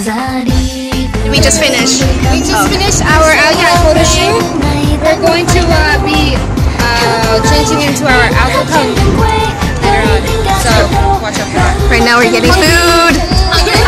We just finished our aliyakotoshu. We're going to be changing into our aliyakotoshu later on. So watch out for that. Right now we're getting food.